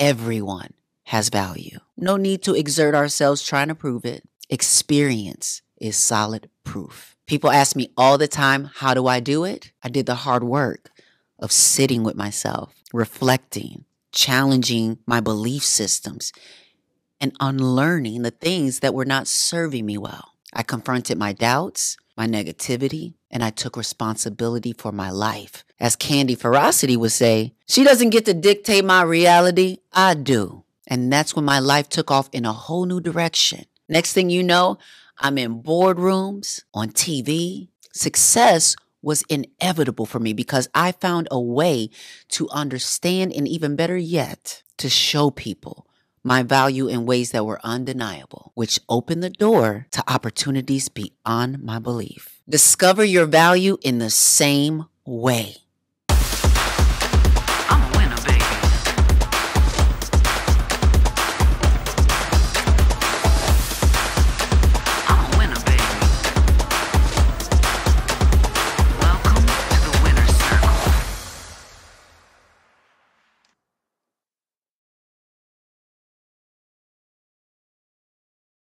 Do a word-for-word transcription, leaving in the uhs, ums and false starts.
Everyone has value. No need to exert ourselves trying to prove it. Experience is solid proof. People ask me all the time, how do I do it? I did the hard work of sitting with myself, reflecting, challenging my belief systems, and unlearning the things that were not serving me well. I confronted my doubts, my negativity, and I took responsibility for my life. As Candy Ferocity would say, she doesn't get to dictate my reality, I do. And that's when my life took off in a whole new direction. Next thing you know, I'm in boardrooms, on T V. Success was inevitable for me because I found a way to understand and even better yet, to show people my value in ways that were undeniable, which opened the door to opportunities beyond my belief. Discover your value in the same way.